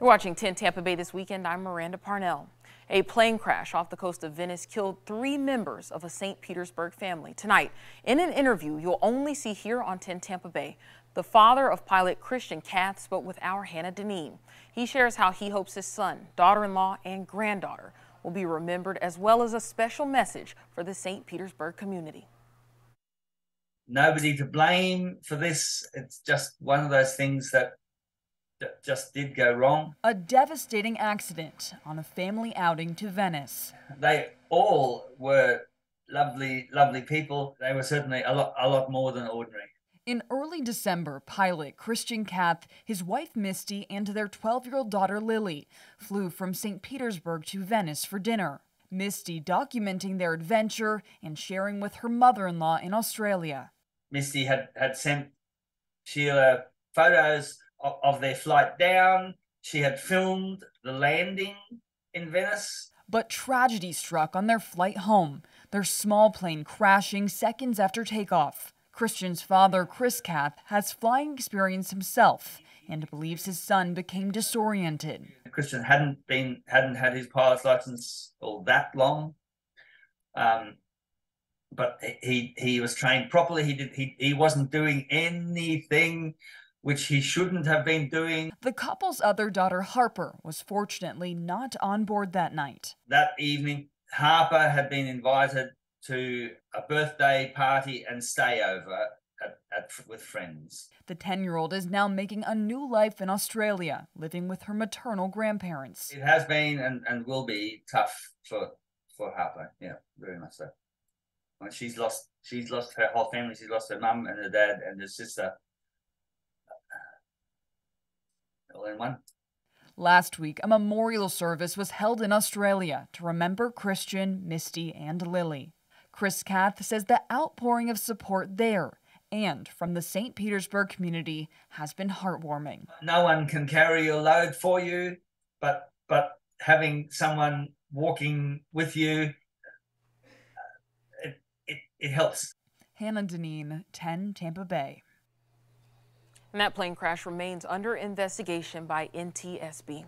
You're watching 10 Tampa Bay this weekend. I'm Miranda Parnell. A plane crash off the coast of Venice killed 3 members of a St. Petersburg family. Tonight, in an interview you'll only see here on 10 Tampa Bay, the father of pilot Christian Kath spoke with our Hannah Deneen. He shares how he hopes his son, daughter-in-law, and granddaughter will be remembered, as well as a special message for the St. Petersburg community. Nobody to blame for this. It's just one of those things that just did go wrong. A devastating accident on a family outing to Venice. They all were lovely, lovely people. They were certainly a lot more than ordinary. In early December, pilot Christian Kath, his wife Misty, and their 12-year-old daughter Lily flew from St. Petersburg to Venice for dinner. Misty documenting their adventure and sharing with her mother-in-law in Australia. Misty had sent Sheila photos of their flight down. She had filmed the landing in Venice. But tragedy struck on their flight home, their small plane crashing seconds after takeoff. Christian's father, Chris Kath, has flying experience himself and believes his son became disoriented. Christian hadn't had his pilot's license all that long, but he was trained properly. He wasn't doing anything which he shouldn't have been doing. The couple's other daughter, Harper, was fortunately not on board that night. That evening, Harper had been invited to a birthday party and stay over with friends. The 10-year-old is now making a new life in Australia, living with her maternal grandparents. It has been and will be tough for Harper. Yeah, very much so. And she's lost her whole family. She's lost her mum and her dad and her sister, all in one. Last week, a memorial service was held in Australia to remember Christian, Misty, and Lily. Chris Kath says the outpouring of support there and from the St. Petersburg community has been heartwarming. No one can carry your load for you, but having someone walking with you, it helps. Hannah Deneen, 10 Tampa Bay. And that plane crash remains under investigation by NTSB.